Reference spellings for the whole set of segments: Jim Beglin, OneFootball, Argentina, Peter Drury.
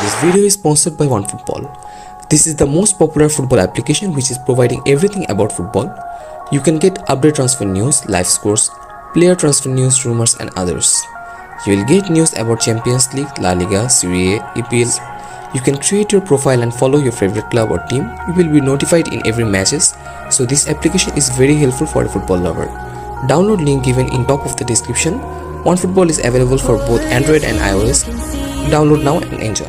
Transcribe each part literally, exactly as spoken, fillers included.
This video is sponsored by OneFootball. This is the most popular football application which is providing everything about football. You can get update transfer news, live scores, player transfer news, rumors and others. You will get news about Champions League, La Liga, Serie A, E P L. You can create your profile and follow your favorite club or team. You will be notified in every matches. So this application is very helpful for a football lover. Download link given in top of the description. OneFootball is available for both Android and iOS. Download now and enjoy.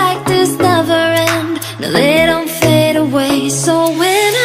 like this never end, no they don't fade away. So when I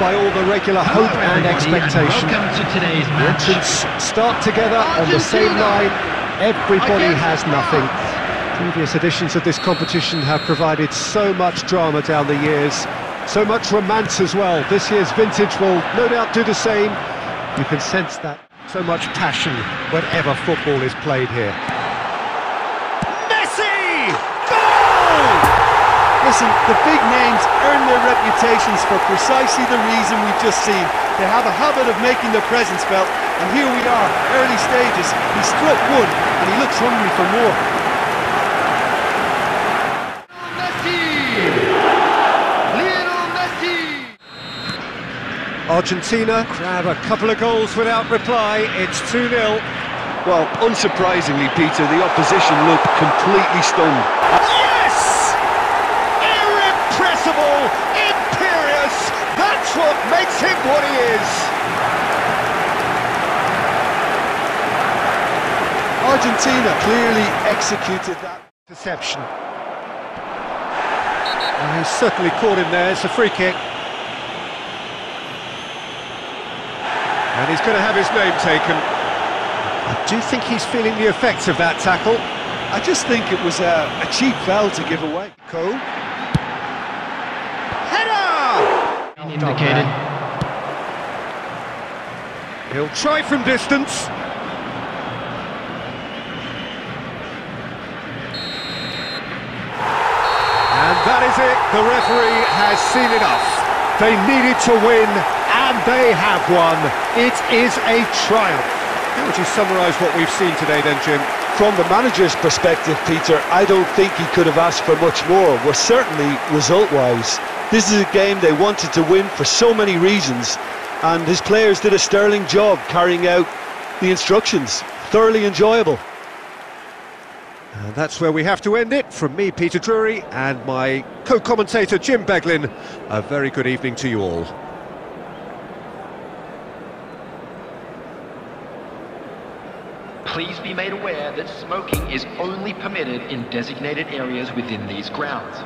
by all the regular hope and expectation. Welcome to today's match. Start together on the same line. Everybody has nothing. Previous editions of this competition have provided so much drama down the years, so much romance as well. This year's vintage will no doubt do the same. You can sense that. So much passion whenever football is played here. Listen, the big names earn their reputations for precisely the reason we've just seen. They have a habit of making their presence felt, and here we are, early stages. He struck one, and he looks hungry for more. Argentina grab a couple of goals without reply. It's two nil. Well, unsurprisingly, Peter, the opposition looked completely stunned. Imperious, that's what makes him what he is. Argentina clearly executed that deception. And he certainly caught him there. It's a free kick. And he's going to have his name taken. I do think he's feeling the effects of that tackle. I just think it was a, a cheap foul to give away. Cole. Indicated. He'll try from distance. And that is it. The referee has seen enough. They needed to win, and they have won. It is a triumph. How would you summarise what we've seen today then, Jim? From the manager's perspective, Peter, I don't think he could have asked for much more. We're certainly result-wise. This is a game they wanted to win for so many reasons, and his players did a sterling job carrying out the instructions. Thoroughly enjoyable. And that's where we have to end it. From me, Peter Drury, and my co-commentator, Jim Beglin, a very good evening to you all. Please be made aware that smoking is only permitted in designated areas within these grounds.